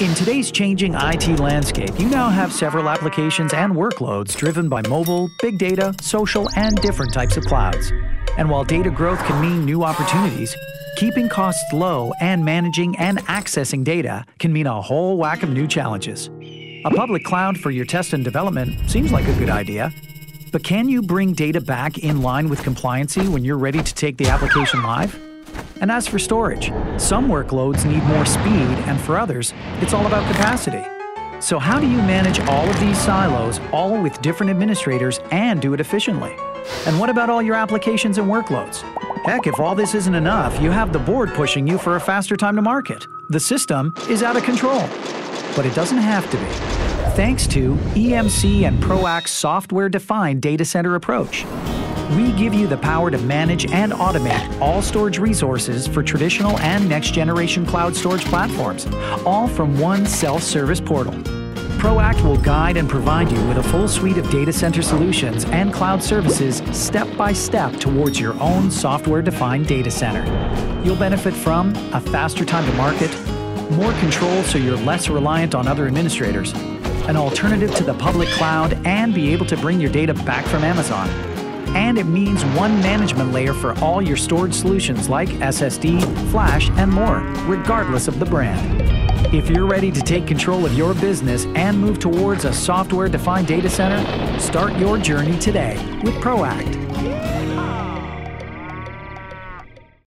In today's changing IT landscape, you now have several applications and workloads driven by mobile, big data, social, and different types of clouds. And while data growth can mean new opportunities, keeping costs low and managing and accessing data can mean a whole whack of new challenges. A public cloud for your test and development seems like a good idea, but can you bring data back in line with compliancy when you're ready to take the application live? And as for storage, some workloads need more speed, and for others, it's all about capacity. So how do you manage all of these silos, all with different administrators, and do it efficiently? And what about all your applications and workloads? Heck, if all this isn't enough, you have the board pushing you for a faster time to market. The system is out of control. But it doesn't have to be. Thanks to EMC and Proact's software-defined data center approach, we give you the power to manage and automate all storage resources for traditional and next-generation cloud storage platforms, all from one self-service portal. Proact will guide and provide you with a full suite of data center solutions and cloud services step-by-step towards your own software-defined data center. You'll benefit from a faster time to market, more control so you're less reliant on other administrators, an alternative to the public cloud, and be able to bring your data back from Amazon. And it means one management layer for all your storage solutions like SSD, flash, and more, regardless of the brand. If you're ready to take control of your business and move towards a software-defined data center, start your journey today with Proact.